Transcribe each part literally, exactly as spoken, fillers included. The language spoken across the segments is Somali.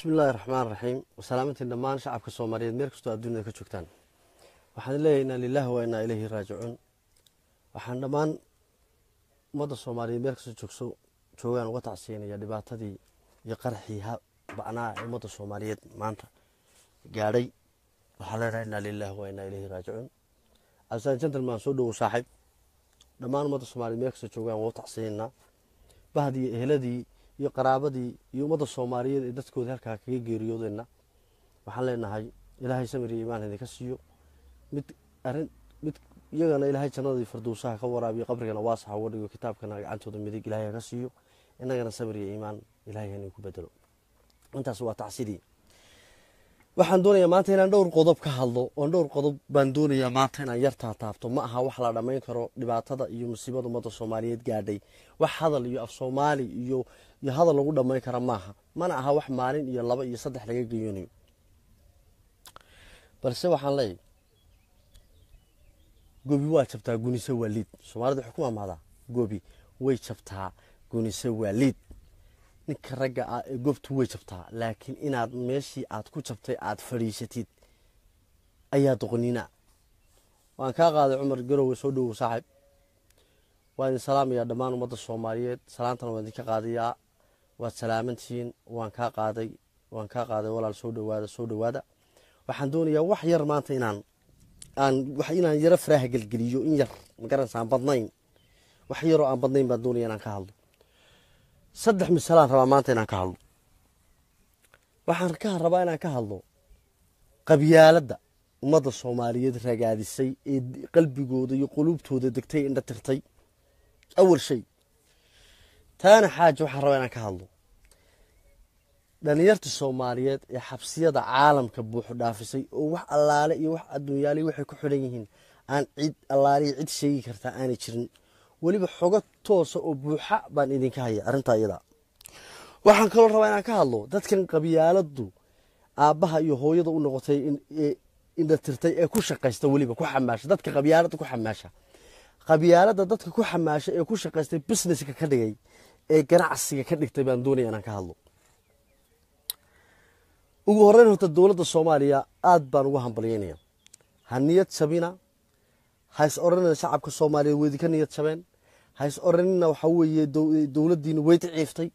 بسم الله الرحمن الرحيم وسلامة النمان شعبك الصومالي ميركستو الدنيا كشكتان وحن الله إنا لله وإنا إليه راجعون وحن النمان مدى الصومالي ميركستو شكسو شوان وطعسين يا دباطة دي يقرحيها بعناء مدى الصومالي مانتا قاري وحن إنا لله وإنا إليه راجعون أبسان جنت المنسود وصاحب النمان مدى الصومالي ميركستو شوان وطعسيننا بهدي إهلدي iyo qaraabadii iyo umada Soomaaliyeed ee dadkooda halka kaga geeriyoodayna waxaan leenahay Ilaahay samir iyo iimaan idinka siiyo mid arin mid iyagana Ilaahay jannada firdawsaha ka waraabiyo qabriga waasaxa wadiga kitaabkana gacantooda midig Ilaahay ka siiyo inagana samir iyo iimaan Ilaahay inuu ku bedelo intaas waa taxsiidi waxaan doonayaa maanta inaan dhowr qodob ka hadlo oo dhowr qodob baan doonayaa maanta inaan yarta taabto ma aha wax la dhameyn karo dhibaatada iyo musiibada umada Soomaaliyeed gaadhay wax hadal iyo af Soomaali iyo iyo hadal lagu dhameyn kara maaha mana aha wax maalin iyo laba iyo saddex laga geeyinayo balse waxaan leeyahay gobi waa jabtaa Guunisa Waalid Soomaalidu xukuma maada gobi way jabtaa Guunisa Waalid ninka ragga ah ee goobtu way jabtaa laakiin inaad meeshii aad ku jabtay aad fariisatid ayaa doqonina waan ka qaaday Umar Garowe soo dhaw saaxiib waan salaamaya dhamaan umada Soomaaliyeed salaantan waan idinka qaadiyaa waad salaamantiin waan ka qaaday waan ka qaaday walaal soo dhawaada soo dhawaada waxaan doonayaa wax yar maanta inaan aan wax inaan yar faraha galgaliyo in yar ma garanaysan badnayn wax yar oo aan badnayn baan doonayaa inaan ka hadlo صدح من سلام ربع مانتي أنا كهلو، وحركها ربع أنا كهلو، قبيلة ده، مدى الصومالية رجع هذا الشيء، قلبي جودي وقلوبته ده دكتي إن ترتي، أول شيء، ثاني حاجة وحربع أنا كهلو، دنيرت الصومالية يحبسية ده عالم كبوح دافسي، وح الله لي وح الدنيا لي وح كحوليهن، عن عيد الله لي عيد شيء كرتا أنا شرن. ولي بحوجة توص وبوحة بان إذن كهية أرنت أيضا وحن كل ربعنا كهالله ده كان قبيلة دو أبها يهوي ده ونقطي إن إن ده ترتي كوشة قيسته ولي بكو حماشة ده كان قبيلة كو حماشة قبيلة ده ده كو حماشة كوشة قيسته بسنس ككدي كنعس ككدي تبان دوني أنا كهالله وجهرنه الدولة الصومالية أدبر وهم بريانية هنية سبينا هايس أورنا شعبك الصومالي ويدي كان يتشبين هايس أورنا وحوي دولة دين ويتعفتي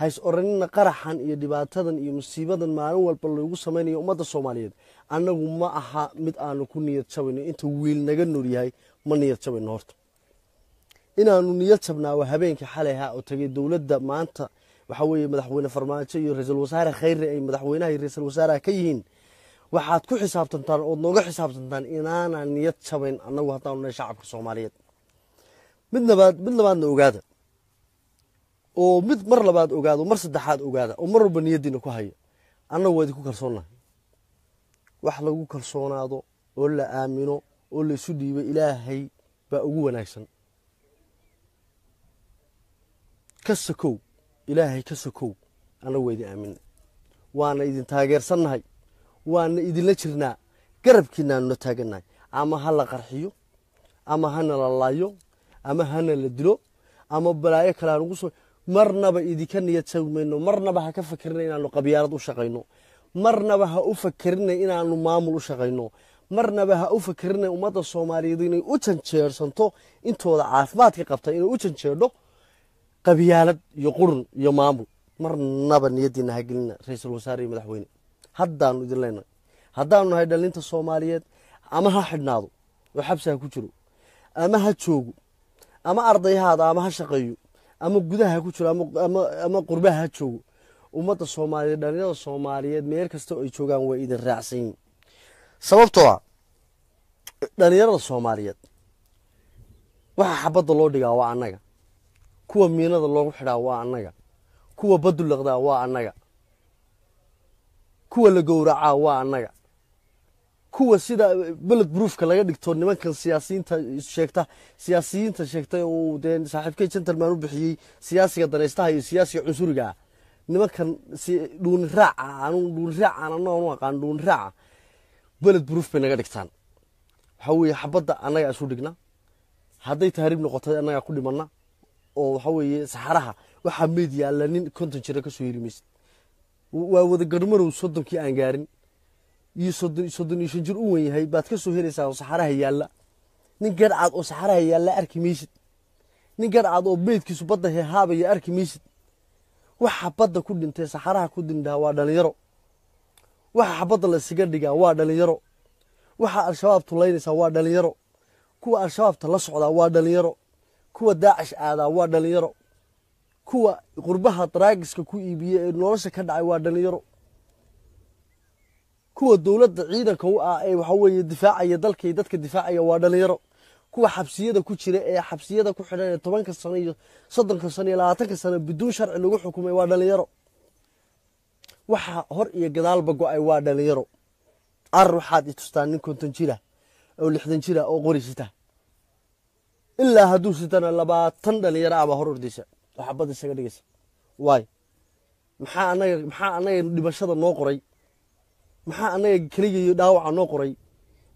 هايس أورنا قرحا يدباتدن يمسيبدن معنو والبلوغو سمين يومد الصوماليين أنا وما أحا متآنو كون يتشبين إنتو ويل نغن نوريهاي من يتشبين نورت إنا نون يتشبنا وهبين كحاليها أو تغي دولة دا مانتا وحوي مدحوين فرمانشي يرسل وسارة خير أي مدحوينها يرسل وسارة كيهين waxaad ku xisaabtantaan oo nooga xisaabtantaan inaana niyad sameyn anagu hadaanu shacabka Soomaaliyeed midnabaad midlabaadna ogaada oo mid mar labaad ogaado mar saddexaad ogaada oo mar walba niyadiina ku hayo anagu way ku kalsoonahay wax lagu kalsoonaado oo la aamino oo la isu dhiibo Ilaahay baa ugu wanaagsan kasakow Ilaahay kasakow anagu way aamin waana idin taageersanahay وأنا إذا لشرنا قرب كنا نتاجنا، أما هلا قرحيو، أما هنا للايو، أما هنا للدلو، أما بلايا كلام قصو، مرنا بإذا كان يتسوي منه، مرنا بها كفكرنا إن إنه قبيلة وشقينه، مرنا بها أفكرنا إن إنه مامل وشقينه، مرنا بها أفكرنا ومدى الصومالي ديني وتنشر سنتو، إنتو عافمات كقبطة إنه وتنشر له قبيلة يقرن يمامو، مرنا بنيدنا هجلنا رئيس الوزراء مدحويني. هدانو دلنا هدانو هاي دلنت الصوماليات أما هاحد ناضو وحبسها كترو أما هتشوجو أما أرضي هذا أما هشقيو أما جدها كترو أما أما أما قربها هتشوجو ومت الصوماليات دلنا الصوماليات ميركز توي شوجان وإيد الرأسين سبب طوع دلنا الصوماليات وحبض الله دجا وعناجا كوا مينا الله وحدا وعناجا كوا بدو لغدا وعناجا kuwa la gowracaa waa anaga kuwa sida bullet proof ka laga dhigto nimanka siyaasiyiinta sheegta siyaasiyiinta sheegtay oo deen saaxiibkay gentleman u bixiyay siyaasiga dareystaha iyo siyaasiga cusuriga nimankan dhuun raaca aanu dhuun raaca aanu waqaan dhuun raaca bullet proof bay naga dhigtaan waxa weeye xabada anaga isu dhigna haday tahriib noqoto anaga ku dhimanna oo waxa weeye saxaraha waxa media la nin konton jira ka soo yirimis ووذا قرمر وصدم كي أنجارين يصدم يصدم يشجر أوي هاي بعد كسو هيري ساو صحراء هي الله نقدر عاد صحراء هي الله أركي ميشت نقدر عاد وبيت كسو بده هابة يا أركي ميشت وحبده كل إنت صحراء كل إنت هوادا ليرو وحبده السجار دجا هوادا ليرو وح الشباب طلعين سوادا ليرو كوا الشباب تلصق على هوادا ليرو كوا داعش على هوادا ليرو كوا غربها تراجس كوا يبي نورس كده عواد ليرو كوا الدولة عيدا كوا أي وحوي الدفاع يضل كيدات كدفاع يواد ليرو كوا حبسية ده كوا شراء حبسية ده كوا حنا طبعا كالصنية صدق كالصنية لا أعتقد صنية بدون شرع نروح حكومة يواد ليرو وح هر يجدال بقوا يواد ليرو الروحات يتستانين كنتن شراء أو لحدن شراء أو غريشته إلا هدوستنا اللي باتن ليرا بهرور ديسه وحبت السجاريس واي محا أنا محا أنا لبشرة ناقري محا أنا كلية داوع ناقري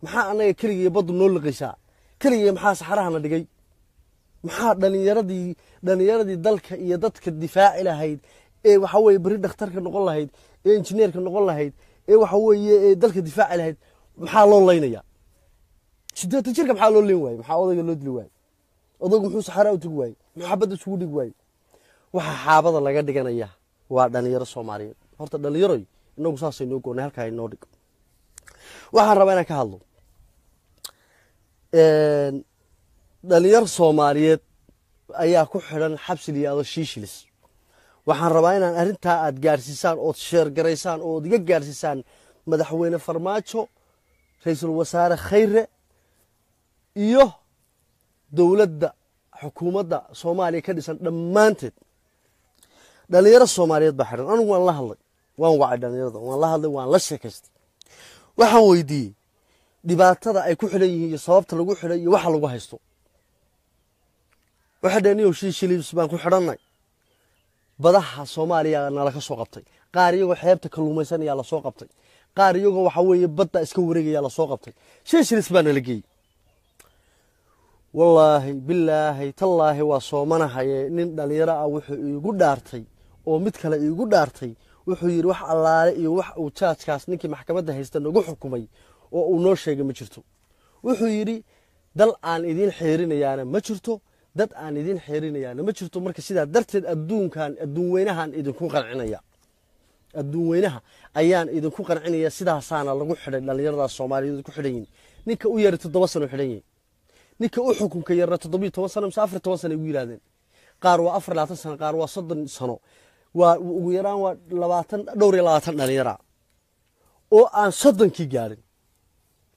محا أنا كلية بدو نول قيسا كلية محا صحراء أنا دقي محا دني يردي دني يردي دلك يدتك الدفاع إلى هيد إيه وحوي بريد اختارك نقول له هيد إيه إنجنيرك نقول له هيد إيه وحوي دلك الدفاع إلى هيد محا الله ينيا شدت تشرك محا الله لواي محا الله يلود لواي أضوج محو صحراء وتقوي محبت السود قوي وحابض الله قد كان إياه ودليل الصومالي هرت دليلي إنه قصاص إنه يكون هالكاي نورك وحربنا كهالو دليل الصومالي أيها كحرن حبس لي هذا الشيشلس وحربنا أنتها أتجارسيسان أو تشير جريسان أو دجارسيسان مدحوين فرماتشو رئيس الوزراء خير إيوه دولة حكومة الصومالية كديسان دمانتد دليل الصومالية بحرين أنا والله الله وأنا وعد دليل والله الله وأنا لسه كست وحوي دي دي بعد ترى أي كحلي صوابت لو كحلي وحلا وهستو واحد أني وشي شيء بس بان كحرناي بضحى الصومالية أنا لك سوقبتي قاري وحيبت كل مسني على سوقبتي قاري وحوي بدأ إسكوري على سوقبتي شيء شيء بس بان لقي والله بالله تالله وصومنا هاي نن دليرة أو يقول أرتي أو متكلا يقول أرتي وحير وح الله يوح وتشات كاس نك محكمة ده يستنو جو حكومي ونرشة جمشرتو وحيري دل عن إدين حيرين يعني مشرتو دت عن إدين حيرين يعني مشرتو مركز ده درت الدون كان الدون وينها إذا كون قرعنا يا الدون وينها أيان إذا كون قرعنا يا سيدها صان الله جو حد دليرة الصومالي يقول حدين نك وير تتواصلوا حدين نك أحكم كي يرى تطبيق توصل مسافر توصل ويلادين قاروا أفر لا تسنى قاروا صدر سنو ويران ولواتن دوري لواتن ليرا أو أن صدر كي جارين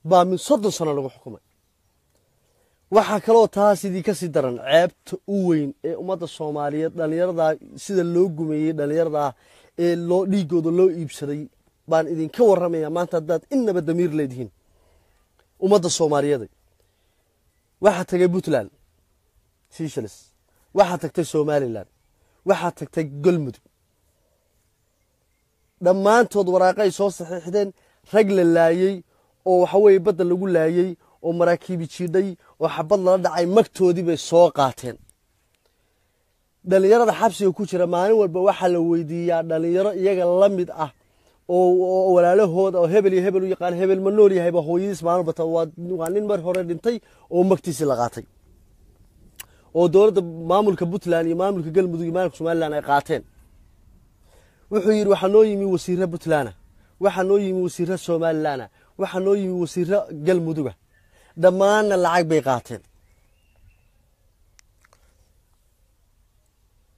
با من صدر سنة لو حكمه وحكلو تاسي دي كسي درن عبت وين أمة الصومالية ليرا دا سيد اللوجمي ليرا دا اللو ليجو دلو يبصري بان إذا كور رمية ما تدات إن بدمير لدين أمة الصومالية دي واحد تجي بوتلان سيشلس واحد تجي سومالي لان واحد تجي قلمد لما أنت وراقي صوص حدين رجل اللايي أو حوي بدل يقول لايي أو مراكب يشيدي أو حب الله دعي مكتودي بالسوقاتين ده اللي يرى حبس يكوش رماني والبواحة لو يدي ده اللي يرى يجا لمد أه أو ولا له هود أو هبل يهبل ويقال هبل منوري هيبه هو يسمعنا بتواد نقالين برهور دنتي أو مكتيس لقاتي أو دورة ما ملك بطلان يمام ملك قلب دوي مالك شمال لنا قاتين وحير وحنوي مي وسيرة بطلانة وحنوي مي وسيرة شمال لنا وحنوي مي وسيرة قلب دوي دمان العقب قاتين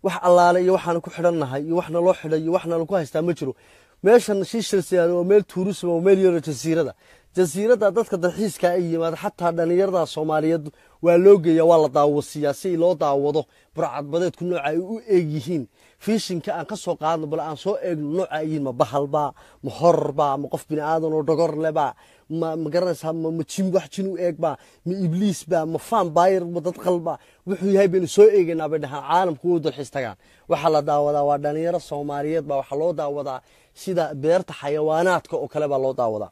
وح الله لي وحنا كحرنا هاي وحنا لوح لي وحنا لقاه استمجرو ماشان شيشلس يعني وميل تورس وميل يورو جزيرة ده جزيرة ده ده كده حيس كأي ما حتى هذا نيردا الصومالية واللوجيا والله دعوة سياسية لا دعوة ده برعت بدأت كل نوع يجيهين فيش إن كان قصة قاعد بلا أنصاء نوع يجين ما بحال با محربا مقف بني آدم ودقر لبا ما مجرس هم متشيم واحد شنو إيج با مإبليس با مفهم باير متدخل با وحي هاي بنسوي إيجنا بدها عالم كود الحيس تجان وحلا دعوة دعوة نيردا الصومالية با وحلا دعوة سيدا بيرت حيوانات كو كلبا لو دعوة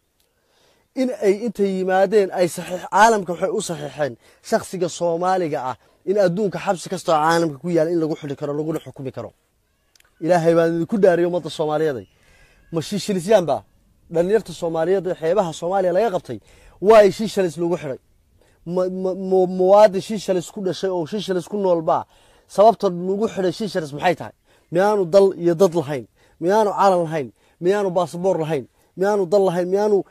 إن أي أنت يمادين أي صحيح عالم كحقيقة صحيحين شخص كصومالي جاء إن أدون كحبس كستع عالم كويا إن لجوح لكرر لجوح حكمي كرر إلهي ما كل داري يوم الصومالية دي مشي شريسيان بقى دنيرت الصومالية دي حيبها الصومالية لا يغطي واي شيء شريس لجوحري م مواد شيء شريس كل شيء أو شيء شريس كل نوع سبب تلجوحري شيء شريس محيطها ميانو ضل يضل الحين ميانو عالم الحين ميانو باسبور الحين ميانو ضل الحين ميانو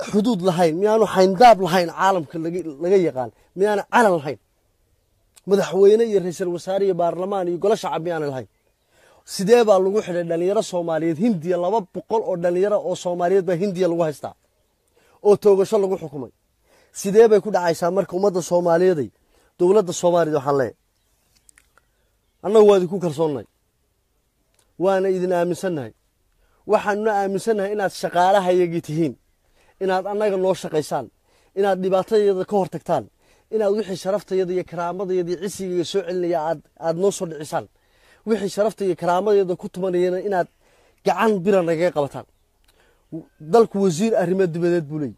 حدود الحين ميانو حين داب الحين عالم كل لجي قال ميانو عالم الحين مدحويني رئيس الوزراء بارلمان يقول شعب ميانو الحين سيدي بقى لو وحده دليرة سومالية هندية لباب بقول أو دليرة أو سومالية بهندية لو هستا أو توجش لو حكومي سيدي بقى كده عايز أمرك ومدة سومالية دي دولة السومالية حلاه أنا هو ذي كوكر صنعي وأنا إذا أمن سنة وحنا أمن سنة إن الشقارة هي جتهين إن أنا جنوش شقيسان إن الدباطة يد كهر تكتال إن وحي شرفته يد يكرامه يد عسي يسوع اللي يعد عد نصر العسل وحي شرفتي يا كرامة يدا كنت مرينا إنها جعان بيرنا جاي قبطان ضلك وزير أريمة دبلت بولي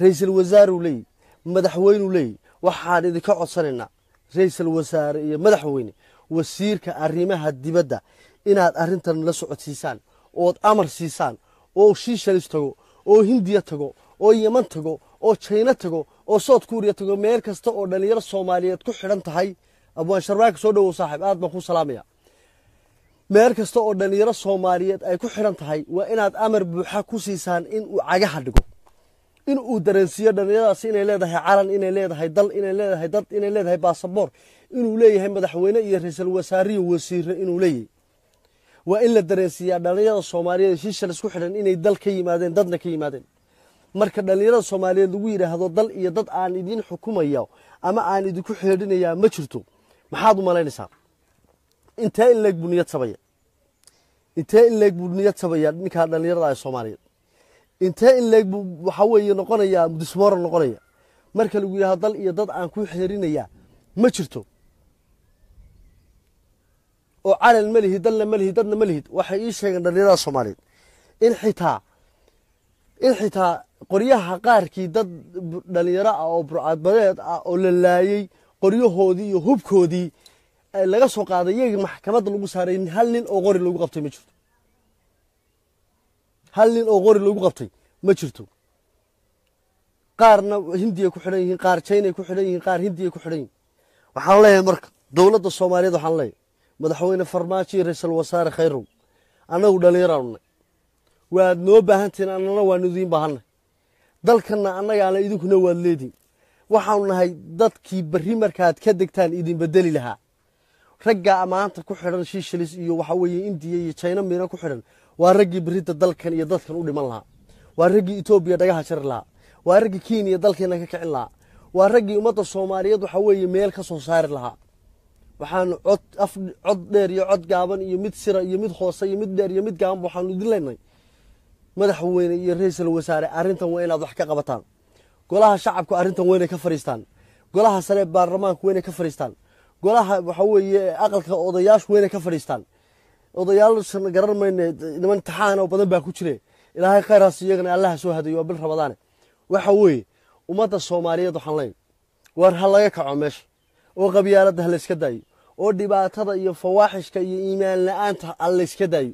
رئيس الوزراء ولي مدحوين ولي وحال إذا كعد صرنا رئيس الوزراء مدحوين وسير كأريمة هالدبلة إنها أرنت لسعة سيسان أو أمر سيسان أو شيشة لستجو أو هندية تجو أو اليمن تجو أو تشينا تجو أو ساوت كوريا تجو ميركز تجو دليل الصومالية كحرنت هاي أبو شرباك صدق وصاحب آدم خو سلامية meerkasta oo dhalinyaro Soomaaliyeed ay ku xiran tahay waa inaad amar buuxa ku siisan in uu cagaha dhigo in uu dareensiyo dhalinyaradaas inay leedahay calan inay leedahay dal inay leedahay dad inay leedahay baasaboor inuu leeyahay madaxweyne iyo ra'iisul wasaare iyo wasiirro inuu leeyahay waa in la dareensiyo dhalinyarada Soomaaliyeed shishal isku xiran inay dal ka yimaadeen dadna ka yimaadeen marka dhalinyarada Soomaaliyeed lagu yiraahdo dal iyo dad aan idin xukumayo ama aan idin ku xidhinaya ma jirto maxaad u malaynaysaa inta in leeg buniyad sabaya inta in leeg buniyad sabaya ninka dhalinyarada Soomaaliyeed inta in leeg waxa weeye noqonaya mudismoor noqonaya marka lagu yiraahdo dal iyo dad aan ku xiriirinaya ma jirto oo calal malahi dal malahi dadna malahi waxa ii sheegan dhalinyarada Soomaaliyeed in xitaa in xitaa qoryaha qaarkii dad dhalinyaro ah oo burcad badeed ah oo la laayay qoryahoodii iyo hubkoodii laga soo qaaday yey maxkamad lagu saaray hal nin oo qori lagu qabtay ma jirto hal nin oo qori lagu qabtay ma jirto qaarna hindiye ku xiran yihiin qaar China ku xiran yihiin qaar hindiye ku xiran waxaan leeyahay marka dawladda Soomaaliyeed waxaan leeyahay madaxweyne farmaajo iyo ra'iisul wasaare khayru anagu dhalinyarana waad noo baahantiin annana waan idin baahanay dalkana annaga aan idinkuna waad leedin waxaan nahay dadkii bari markaad ka degtaan idin bedeli lahaa رجع أمانته كحرن شيء شليس وحوي إندية يتشينا مينا كحرن وارجع بريد الدلكن يدلك نقول مالها وارجع إثيوبيا دجاجة شرلا وارجع كينيا دلك هناك كعلا وارجع أمة الصومالية وحوي ميلك صار لها وحن عد أف عد دير يعد جابن يمد سر يمد خاصة يمد دير يمد جام وحن ندلنا ما ده حوي الرئيس الوزراء أرنت وين أضحك قبطان قلها شعبك أرنت وين كفرستان قلها سلب برمانك وين كفرستان golaha waxa weeye aqalka odayaashu weena ka fariistaan odayaashu garan ma inaan taxaan oo badan baa ku jire ilaahay khayr haas iyagana allah soo hadayo bil ramadaan waxa weeye umada Soomaaliyeed waxaan leeyahay war hal laga kaco meesh oo qabiyaalada la iska daay oo dhibaatada iyo fawaaxishka iyo iimaan la'aanta alla iska daay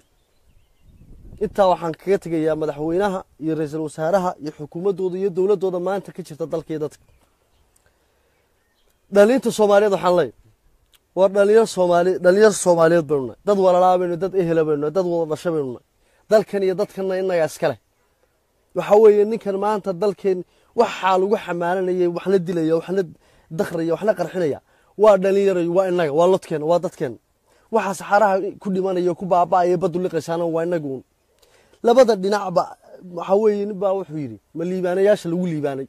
inta waxaan kaga tagayaa madaxweynaha iyo ra'iisul wasaaraha iyo xukuumadooda iyo dawladooda maanta ka jirta dalkeeda dhalinta Soomaaliyeed waxaan leeyahay ودليل الصومالي دليل الصومالي دبرنا دد ولا لابن دد إهلا برنا دد ولا شبرنا دل كان يدد كنا إننا يسكله وحوي إن كان ما أنت دل كان وحال وحمالنا ي وحند دليا وحند دخريا وحنا قرحنايا ودليل وإننا والله كان وادت كان وحس حرها كل ما نيجي كوبا باي بدو لقشانه وإننا جون لبدر دينا ب حوي نبا وحيري ملي بنا ياشل ولي بنا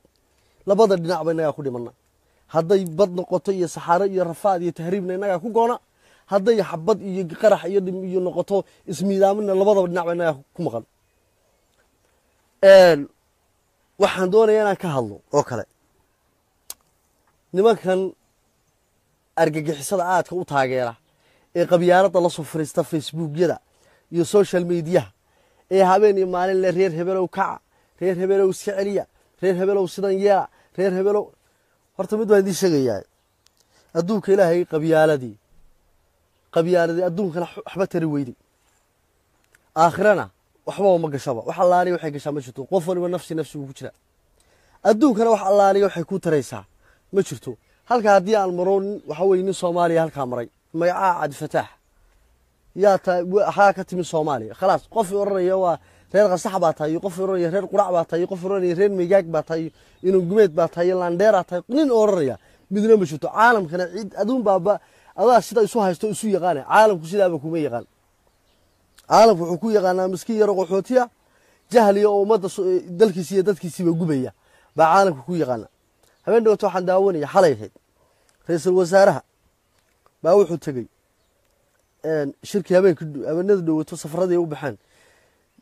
لبدر دينا بنا يا خدي منا هذا بدن قطية صحراء رفاد يتهربنا نجا كوجانا هذا يحبط يقرح يدم ينقطه اسمي دامنا لبضة بدنا عنا كمغل. waxaan doonayaa inaan ka hadlo oo kale nimankan argagixisada aadka u taageera ee qabyaaladda la soo fariista Facebook-yada iyo social media ee habeen maalin la reer hebelow ka reer hebelow siciliya reer hebelow sidan yeela reer hebelow horta mid waan idin sheegayaa adduunka Ilaahay qabyaaladii qabyaaladii adduunka waxba tari weeydi aakhirana waxba ma gashaba wax allaaliyo waxay gashaa ma jirto qof walba nafsi nafsigu ku jira adduunkana wax allaaliyo waxay ku taraysaa ma jirto halka hadii aan maroon waxa weeyni Soomaaliya halka maray magaca Abdi Fatah yaa ta waxa ka timi Soomaaliya خلاص qof oranaya waa reer qasax baa tahay qof oranaya reer qurac baa tahay qof oranaya reer migaag baa tahay inuu gumeed baa tahay landeera tahay nin oranaya midna ma jirto caalamkana cid adun baaba adaa sida isu haysto isu yaqaan caalamku sidaaba kuma yaqaan عالم وحكو يغانا مسكين يرقو حوتيا جهل يو مدى دلكيسية دلكيسية وقبية با عالم وحكو يغانا همين دو توحان داواني حاليهيد رئيس الوزارة باوحو تقي شركة همين كدو همين ندلو وتوصف رضي وبحان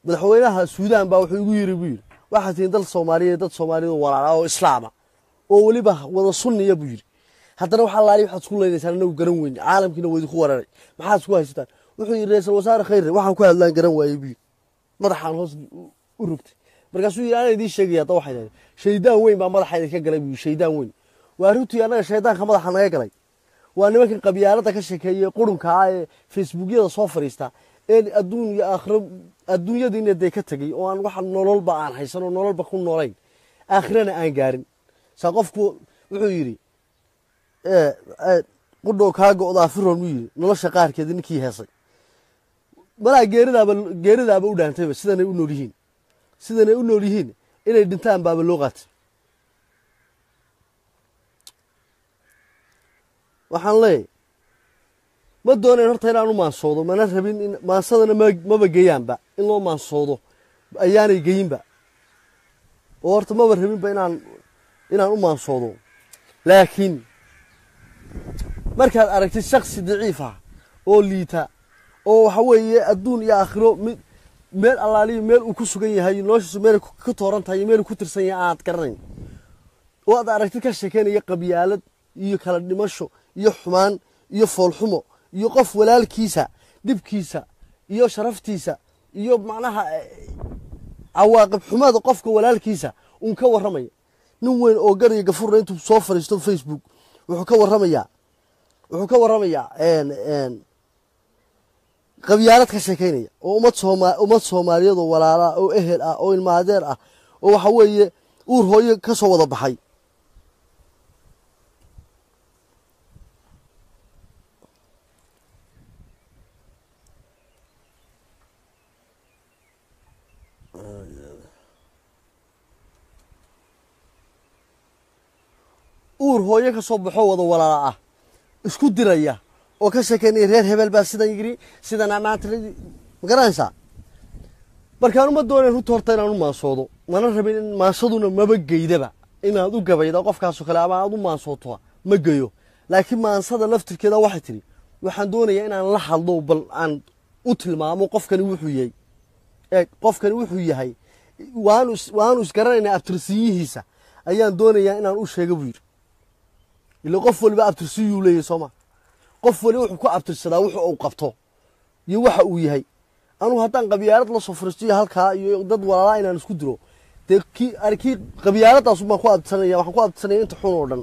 مدحويناها السودان باوحو يغير يبير واحدين دل صومالية دل صومالية وراعاو إسلاما وولي با وضا صني يبير حتى نو حالالي وحاد سكول لين سانا نو قرنوين عالم كنا ويدخو وراني محاد سكوها يستان وحي رئيس الوزراء خير وحن كل هذا الكلام وايبي مرحان هوس وربت مركزوا يعني دي الشقية طوحي يعني شيدان وين ما مرحان يتكلم شيدان وين وأروتي أنا شيدان خمر حنا يكلم وأنا ممكن قبيلتك الشكية قرن كعاي فيسبوكية صفر يستا إن الدنيا آخر الدنيا دي نديكتجي وأنا واحد نورل بعان حيصير نورل بكون نورين آخرنا أنجارين سقفكو وحيري إيه إيه قدو كاجو ضافرهم وير نلاش قار كده نكيه هسي بلا جيرنا بال جيرنا بودان تبى سيدنا يقولوليهين سيدنا يقولوليهين إلى دنتان باب اللغات وحنلي ما الدنيا نرتين عنو ما صوده ما نرتبين ما صدنا ما ما بجيان بقى إلا ما صوده أيان يجين بقى وارت ما برهبين بين عن إن عنو ما صوده لكن مركز أركت الشخص ضعيفة أوليتا oo waxa weeye adduun iyo aakhiro mid meel allaaliyo meel uu ku sugan yahay nooshisu meel ku toorantahay meel ku tirsan yahay aad garanay oo aad aragtid ka sheekeynaya qabyaalad iyo kala dhimasho iyo xumaan iyo foolxumo iyo qof walaalkiisa dibkiisa iyo sharaftiisa iyo macnaha awaaqib xumaada qofka walaalkiisa uu ka waramay nin weyn oo gar iyo gafur intuu soo fariisto Facebook wuxuu ka waramaya wuxuu ka waramaya een een qabyaaladka sheekeynaya oo umad Soomaali umad Soomaaliyeed oo walaala oo ehel ah oo ilmaadeer ah oo waxa weeye uur hooyo ka soo wada baxay uur hooyo ka soo baxo wada walaala ah isku diraya oo ka sheekeynay reer hebel baa sidan yiri sidan amaatri magaransa barkaan uma doonay ru toortay inaan uma soodo mana rabin in maasaduna maba geeydaba inaad u gabaydo qofkaas kale ama aad u maasooto ma geeyo laakiin maansada laftirkeeda waxa tiri waxaan doonayaa inaan la hadlo bal aan u tilmaamo qofkan wuxuu yahay ee qofkan wuxuu yahay waan waan isgaranayna abtirsiyihiisa ayaan doonayaa inaan u sheego buur ila qof walba abtirsiyu leeyahay Soomaa qof wali wuxuu ku abtirsadaa wuxuu u qabto iyo waxa uu yahay anu hadan qabyaalad la soo fariisto halka iyo dad walaala inaan isku diro dadkii arkii qabyaaladaas uma ku abtirsanaya waxaan ku abtirsanay inta xun oo dhan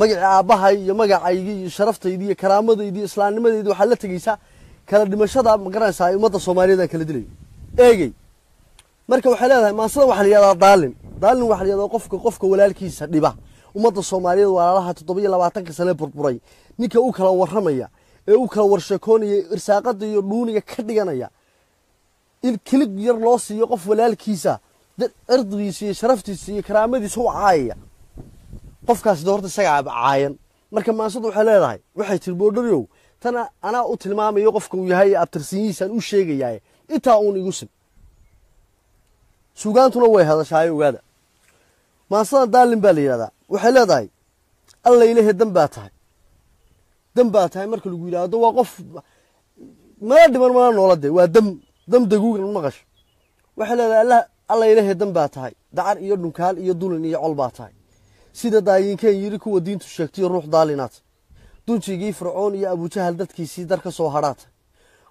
magaca aabahay iyo magacayga iyo sharaftayda iyo karaamadayda iyo islaamnimadayda waxa la tagaysa kala dhimashada magaranaysa umada Soomaaliyeed kala dilay eegay marka waxa leedahay maasada waxa la yiraahdaa daalin daalin waxa la yiraahdaa qofka qofka walaalkiisa dhiba umada Soomaaliyeed walaalaha toddoba iyo labaatan sano burburay ninka uu kala waramaya ee uu kala warshakoonaya irsaaqada iyo dhuuniga ka dhiganaya in kilig yar loo siiyo qof walaalkiisa dad ardigiisa iyo sharaftiisa iyo karaamadiisa u caayaya qofkaas doorta isaga caayan marka maasadu waxa leedahay waxay tilboodhariyo tana ana u tilmaamayo qofka uu yahay abtirsiinsan u sheegayay inta uu igu sib suugaantuna way hadashay ogaada maasada daalin baa leeyahay waxa leedahay alla ilaahay dambaa tahay dambaa tahay marka lagu yiraahdo waa qof ma dhiman ma noolade waa dam dam daguugan maqash waxa leedahay alla الله إلهي دم باتهاي دعار يردن كهال يدولن يعول باتهاي سيدا داين كان يركو ودين تشكتي روح دالينات دون شيء فرعون يا أبو جهل دتكي سيدر كسوهرات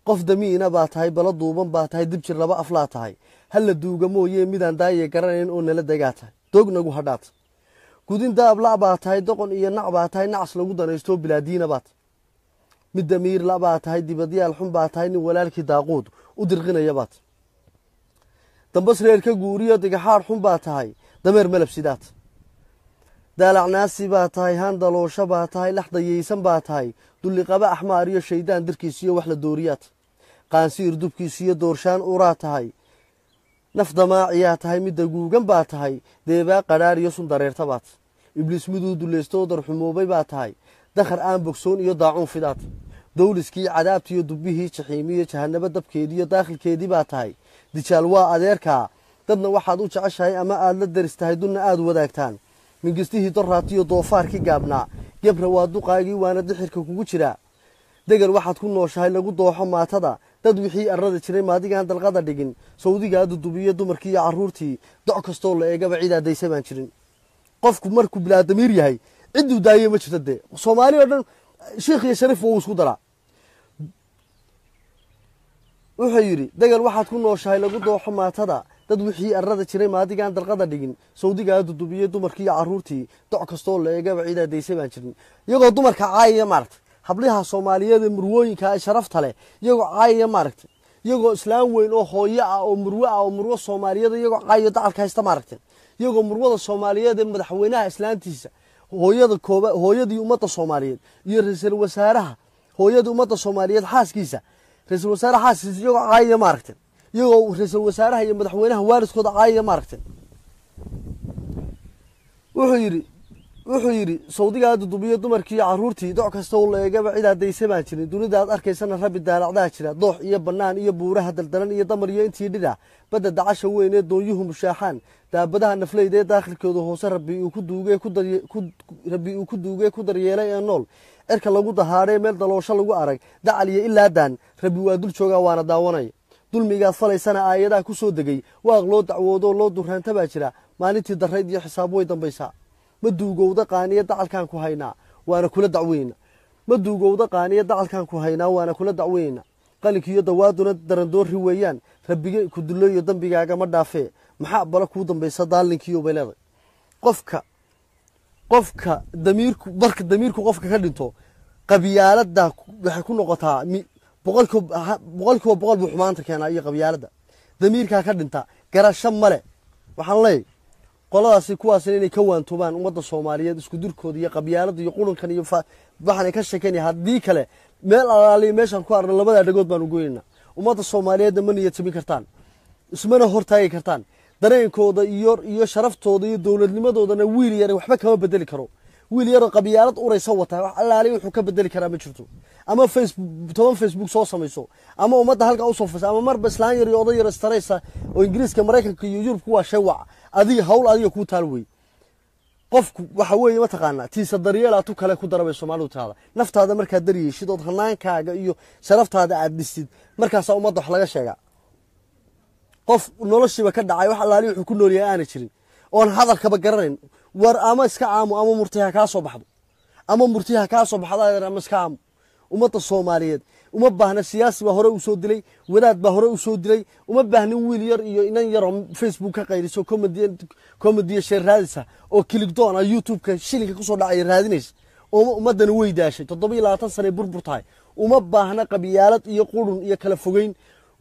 قف دمينا باتهاي بلا دوبن باتهاي دبشر لبا أفلاتهاي هلا دوجمو يميدان داي كررين أون لا دجاتهاي دوجنا جهدات قدين داب لا باتهاي دقن ينع باتهاي نعس لوجدنا يستو بلادينا بات مدمير لا باتهاي دي بديع الحم باتهاي ولا لك داقود ودرغنا يبات تنبص ريرك جورية دجحار حم باتهاي دمر ملب سيدات دلع ناسي باتهاي هندلوشة باتهاي لحظة يسم باتهاي دول قباء أحمارية الشيطان دركيسية وحل الدوريات قانسير دوبكيسية دورشان أوراتهاي نفض ماعياتهاي مدقو جنباتهاي ديبا قرار يسون درير تبات إبليس مدو دوليستو درحمو بيباتهاي دخر آن بوكسون يضاعون فدات دولسكي عدابتي يدبيه تحيمية جهنبة دبكيدية داخل كيدي باتهاي ديشالوا أديركا دبنا واحد وشعشهاي أما آد لدرستهاي دون آد وداكتان من قصته دراتي ضوفاركي جابنا جبر وادوقاقي وانا دحركا كوكو جرا دقر واحد كون نوشهاي لقو دوحو ما تدا dad wixii arrada jiray maadiga aan dalqada dhigin Saudiga dudubiyo dumarkii caruurtii doc kasto la eegaba cid aadaysan baan jirin qofku markuu bilaadamir yahay cid uu daayay ma jirto de Soomaaliya dhan sheekh Sharif oo isku dara wuxuu yiri dagal waxaad ku nooshahay lagu dooxo maatada dad wixii arrada jiray maadiga aan dalqada dhigin Saudiga dudubiyo dumarkii caruurtii doc kasto la eegaba cid aadaysan baan jirin iyagoo dumarka caayay maartay hablaha Soomaaliyeed ee murwooyinka ay sharafta leh iyagu caayay maartay iyagu islaam weyn oo hooyo ah oo murwo ah oo murwo Soomaaliyeed iyagu caayay dalka haysta maartay iyagu murwada Soomaaliyeed ee madaxweynaha islaantiisa hooyada kooba hooyadii umada Soomaaliyeed iyo ra'iisul wasaaraha hooyada umada Soomaaliyeed xaaskiisa ra'iisul wasaaraha xaaskiisa iyagu caayay maartay iyagu ra'iisul wasaaraha iyo madaxweynaha waariskooda caayay maartay wuxuu yiri wuxuu yiri Saudiga dudubiyo dumarkii caruurtii doc kasto la eegaba cid aadaysan baan jirin dunida aad arkaysan rabbi daalacdaa jira doox iyo banaan iyo buuraha daldalan iyo damar iyo intii dhida badda dacasha weyn ee dooyuhu mushaaxan daabadaha nafleeyda ee daaqilkooda hoose rabbi uu ku duugay ku rabbi uu ku duugay ku daryeelay ee nool erka lagu dahaaray meel daloosha lagu arag dacaliye ilaa daan rabbi waa dul jooga waana daawanay dulmiga falaysana aayadaha ku soo dagay waaq loo dacwoodo loo duranta baa jira maalintii darreed iyo xisaab way dambaysaa maduugowda qaaniya dacalkan ku hayna waana kula dacweyna maduugowda qaaniya dacalkan ku hayna waana kula dacweyna qalinkiyo dawaaduna daran doori weeyaan rabbiga ku duleeyo dambigaaga ma dhaafee maxaa bala ku dambaysa daalinkiyo beelada qofka qofka damiirku barka damiirku qofka ka dhinto qabiyaalada waxa ku noqotaa boqolkiiba boqolkiiba boqol buu xumaanta keenay qabiyaalada damiirka ka dhinta garasho male waxaan leey qoladaasi kuwaasina inay ka waantobaan umada Soomaaliyeed isku dirkooda iyo qabiyaalada iyo qulunkan iyo waxaan ka sheekeynaa hadii kale meel alaali meeshan ku arna labada dhagood baan u gooyinaa umada Soomaaliyeed ma niyadsamin kartaan ismana hortaagi kartaan dareenkooda iyo iyo sharaftooda iyo dawladnimadoodana wiil yar waxba kama bedeli karo wiil yar qabiyaalad uraysa wata wax alaali wuxuu ka bedeli karaa ma jirto ama Facebook toban Facebook soo samayso ama umada halka u soo fasa ama marba islaan yar iyo oday yar istaraysa oo Ingiriiska Mareykanka iyo Yurub kuwa shawac adiga hawl adiga ku taalway qofku waxa weeye ma taqaana tiisa daryeelaatu kale ku darabay Soomaaliyeedada naftaada marka daryeeshid oo xanaankaaga iyo sharaftaada aad dhisid markaas umada wax laga sheega qof noloshiba ka dhacay wax alaali wuxuu ku nooliyay aan jirin oon hadalka ba garanayn war ama iska caamu ama murtiha ka soo baxdo ama murtiha ka soo baxdo ama iska caamu umada Soomaaliyeed uma baahna siyaasi waa hore u soo dilay wadaad baa hore u soo dilay uma baahna wiil yar iyo inan yar oo Facebook ka qayriso comedy comedy share raadisa oo clickdown ah YouTube ka shilinka ku soo dhacay raadinays oo umadan way daashay toddoba iyo labaatan sano burbur tahay uma baahna qabiyaalad iyo qurun iyo kala fogeyn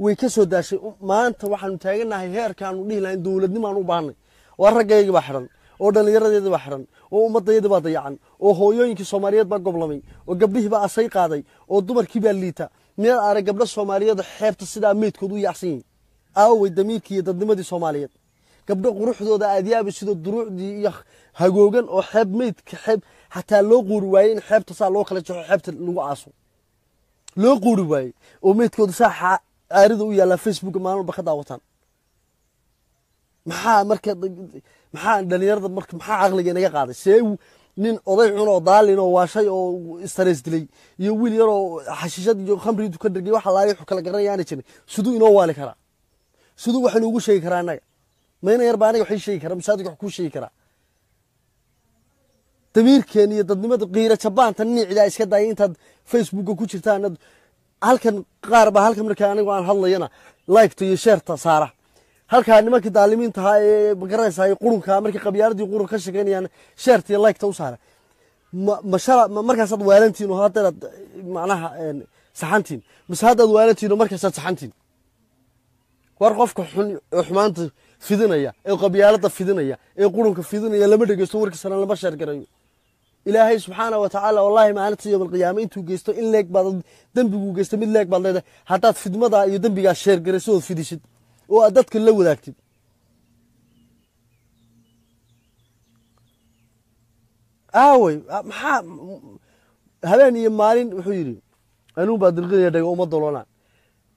way ka soo daashay maanta waxaan taaganahay heerkan u dhigay dawladnimo aan u baahnay war ragayga ba xiran oo dhalinyaradeeda ba xiran oo umadayda ba dayacan oo hooyooyinka Soomaaliyeed ba goblamay oo gabdhihi ba asay qaaday oo dumarkii ba liita meel arag gabdha Soomaaliyeed xeebta sida meedkoodu yaacsin aaway damiirkii dadnimadii Soomaaliyeed gabdho quruxdooda aadiyaaba sida duruucdii iyo hagoogan oo xeeb meedka xeeb hatta loo qurwaay in xeebta saa loo kala jeexo xeebta lagu aaso loo qurwaay oo meedkoodu saa aaridu u yaala Facebook maal ba ka daawatan maxaa marka maxaa dhalinyarada marka maxaa aqliga inaga qaaday see nin oday xun oo daalin oo waashay oo stress dilay iyo wiil yar oo xashishad iyo khamri ku dhigay waxa laayay xukala garanayaan jirin sidoo inoo waali kara sidoo waxaan ugu sheegi karaanaga مين يربى أنا وحي شيء كرا مساعدك وحكو شيء كرا تمير كان يضد نمط غير تبان تني إذا إسكت داين تاد فيسبوك وكل شيء تاند هالكن قارب هالكن ركاني وعن هلا ينا لايك تي شير تصارع هالكن ما كده علمين تهاي بقرص هاي قرون كامر كقبيار دي قرون كش كان يعني شير تي لايك توصارع ما مشارع ما مركز هذا وارنتين وهذا معناها سحنتين بس هذا وارنتين ومركز هذا سحنتين وارقفك حن حمانت فيدنايا إيه قبيالته فيدنايا إيه قرونك فيدنايا لما تجسوا ورك سنة لما شارك رأيو إلهي سبحانه وتعالى والله ما أنت يوم القيامة أنتوا جستوا إن لك بعض دم بيجوا جستوا من لك بعض هذا حتى في دمضة يدم بيجا شارك رسول في دشيت وأدت كل لو ذاكتب أوي مح هباني يمارين وحيري أنا بعد الغير ده يوم الضلال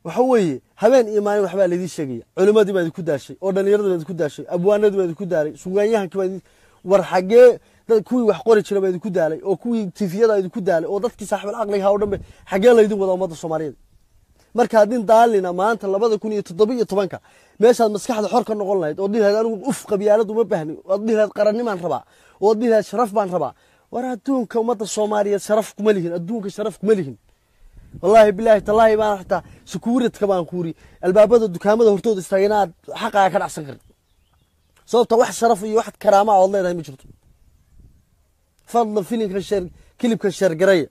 وحوي هبان إيماني وحبا لذي الشقية علماء دي ما يكون داشي أولا نيرد ما يكون داشي أبوانا دي ما يكون داري سوغانيها كما ورحقي كوي وحقوري كما يكون داري أو كوي تيفية دا يكون داري أو دادكي صاحب العقل هاورنا حقيا لا يدوم وضع مدى الصوماليين مركا دين دالينا ماانتا لابد يكون يتطبيق طبانكا ماشا المسكحة حركة نقول لها أوديها هذا أنو أف قبيالات وما بهني أوديها قراني ما نربع أوديها شرف ما نربع ورا دونك ومدى الصوماليين شرفكم مليهن أدونك شرفكم مليهن والله بالله تالله ما حتى سكورت كمان كوري البابات الدكامات هرتود استعينات حقها كان أحسن كرد صوت واحد شرفي واحد كرامة والله إنها مجرته فضل فيلم كشر كلب كشر جريء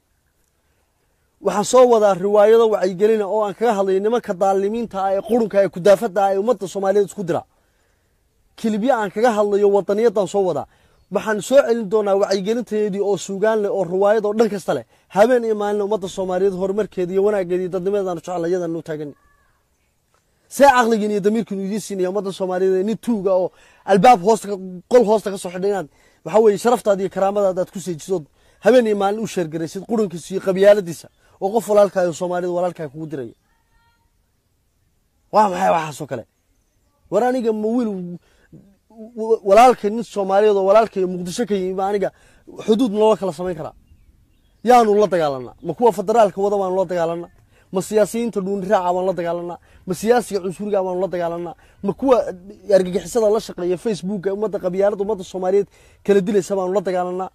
وحصوّد الرواية وعي جرينا أو أن كهله إنما كضالمين تاعي قرن كاي كدافد تاعي ومت الصوماليين سكدرة كلبي عن كهله يوطنية تنصوّده بحن سؤال دونا وعيجين تيدي أو سوقان أو روايد أو نكستله هبن إيمان لو مت الصوماليين هرمر كذي وأنا جديد تدمير أنا شو على جد أنو تاجن ساعة أغلى جنيه تدمير كنودي سني يوم مت الصوماليين نتوجا أو الباب هوستك كل هوستك صحدينات بحاول يشرف تادي كرامة هذا تكسي جسد هبن إيمان لو شر جريسيد قرن كسي قبيلة ديسا وقف ولا الكاي الصوماليين ولا الكاي كودري وهم هاي وحاسو كله وراني جم مويل walaalka in Soomaaliyeed oo walaalka Muqdisho ka yimid aniga xuduud loo kala sameyn kara yaanu la dagaalanaa ma kuwa federaalka wada baan loo dagaalanaa ma siyaasiyiinta dhuun raaca baan la dagaalanaa ma siyaasiga cunsurga baan la dagaalanaa ma kuwa argagixisada la shaqeeya Facebook ee umada qabyaalada umada Soomaaliyeed kala dilaysa baan la dagaalanaa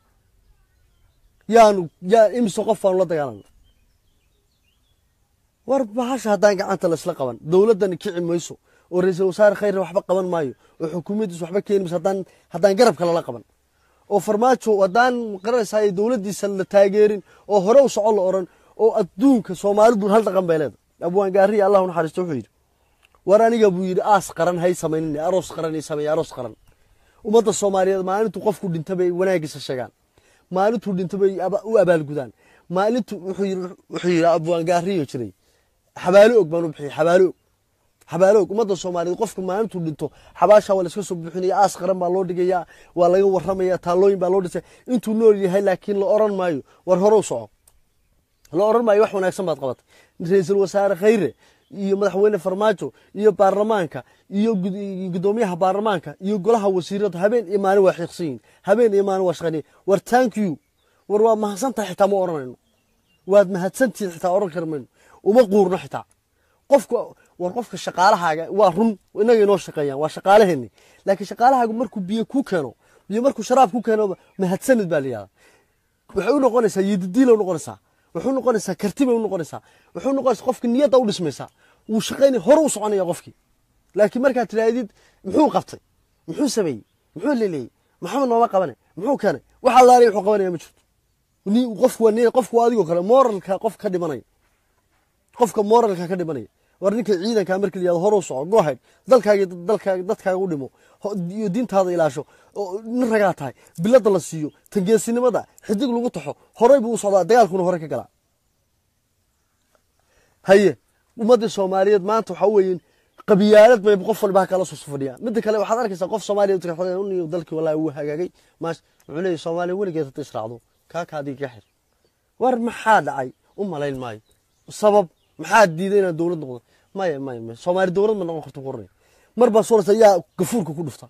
yaanu yaa imso qof baan la dagaalanaa warbaxash hadaan gacanta la isla qaban dawladdan kici mayso ورئيسه وزير خير وحبة قبل مايو وحكومته وحبة كين بس هدان هدان جرب كلا قبل أو فرماتشو ودان قرر ساي دولة دي سل تاجرين أو هروس على أورن أو أدوك سومالي دون هالتا قم بلاد أبوان جاري الله نحرس توحيد وراني جابوير آس قرن هاي سميني أروس قرن هاي سمي أروس قرن ومتى الصومالي ما أنتو قفكوا دين تبي وناقص الشجان ما أنتو دين تبي أبا وأبال جدان ما أنتو حير حير أبوان جاري وشري حبالوك بنو بحي حبالوك حبالوك ومدى الصوماليين قفكم ما انتو دنتو حباشا ولا سكسو بحنية آس قرن بالو دقيا ولا يو ورمية تالوين بالو دسي انتو نوري هاي لكن لأوران مايو ورهرو صعو لأوران مايو وحونا يسمى قبط رئيس الوزراء خيري iyo madaxweyne farmaajo iyo baarlamaanka iyo gudoomiyaha baarlamaanka iyo golaha wasiirada habeen iimaan waa xiqsiin habeen iimaan waa shaqani war thank you war waa mahadsantahay xitaa ma oranayno waad mahadsantihiin xitaa oran karmayno uma quurno xitaa qofku وقفك الشقالة حاجة وهم وإنه ينوش شقيان وشقالة هني لكن شقالة حاجة مركو بيكو كانوا بيمركو شراب كو كانوا ما هتسند باليا وحولنا قنصة يديله ونقنصة وحولنا قنصة كرتيبه ونقنصة وحولنا قنصة قفك النية طول اسمها وشقيني هروس عني قفكي لكن مركا تلاقيد محو قبطي محو سبي محو ليلي محمد ما قبنا محو كان وحلا ريح قبنا يا مشوت وني وقفك وني قفك وادي وكلا مورلك قفك كدي بني قفك مورلك كدي بني ورنيك عيدا كامرك اللي يظهروا صعود واحد ذلك ذلك ذلك يقولوا دين هذا إلى شو نرجعت هاي بلاد الله سيو تجي السينما ده حديق لو قطحه هراي بوصلة ديال كونه هراك كلا هي ومدى الصوماليات ما أنتوا حوين قبيلات ما يبقفل بها كلا صفرية مدى كلا وحضرك سقف صومالي وتكحلوني وذلك ولا هو حاجة ماش عليه صومالي ولا جت تسرعه كاك هذه جحر ورم حاد عي أم على الماي السبب محاد ديدنا دولة نقطة ماي ماي ماي سومالي دولة من أنا خرطو قرني مربى صورة سيا كفورك كل فطر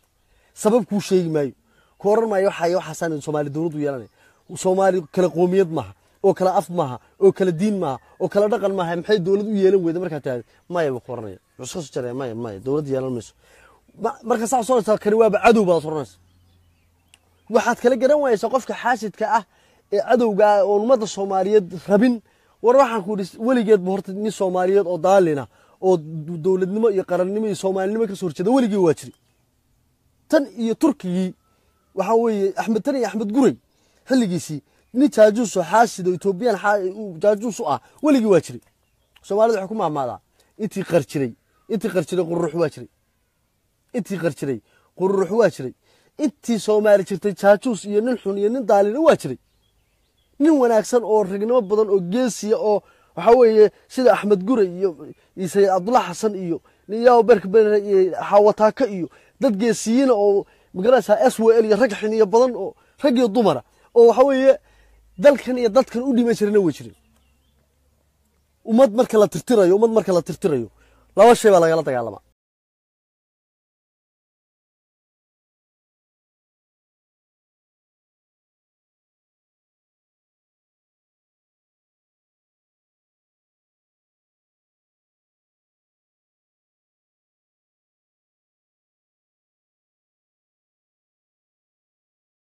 سبب كل شيء ماي كورن مايو حيو حسن سومالي دولة ويراني وسومالي كلا قوميات معها أو كلا أف معها أو كلا دين معها أو كلا رقل معها محيد دولة ويراني ويدا مركز تاني ماي بقرني بس خصوصا ماي ماي دولة ويراني مش marka sax soo saar kari waaba cadow baad soronaysaa waxaad kala garan waayeysaa qofka xaasidka ah ee cadowga oo umada Soomaaliyeed rabin war waxaan ku dhis waligeed buu horta ni Soomaaliyeed oo daalina oo dawladnimo iyo qarannimo iyo Soomaalinimo ka soo horjeeda waligii waa jiri tan iyo Turkiga waxa weeye Axmed tan iyo Axmed Guray xilligiisii ni taajuus oo xaasid oo Itoobiyan taajuus ah waligii waa jiri Soomaalidu waxa ku maamaada intii qarjiray intii qarjiray quruux waa jiri intii qarjiray quruux waa jiri intii Soomaali jirtay taajuus iyo nin xun iyo nin daalina waa jiri nin wanaagsan oo ragnimo badan oo geesiya oo waxa weeye sida Axmed Guray iyo Isay Abdullah Xasan iyo niyaw bark been hawata ka iyo dad geesiyiin oo magarasa S W L iyo rag xun iyo badan oo rag iyo dumar oo waxa weeye dalkan iyo dadkan u dhimay jirna way jirin umad marka la tirtirayo umad marka la tirtirayo laba shay baa laga la dagaalama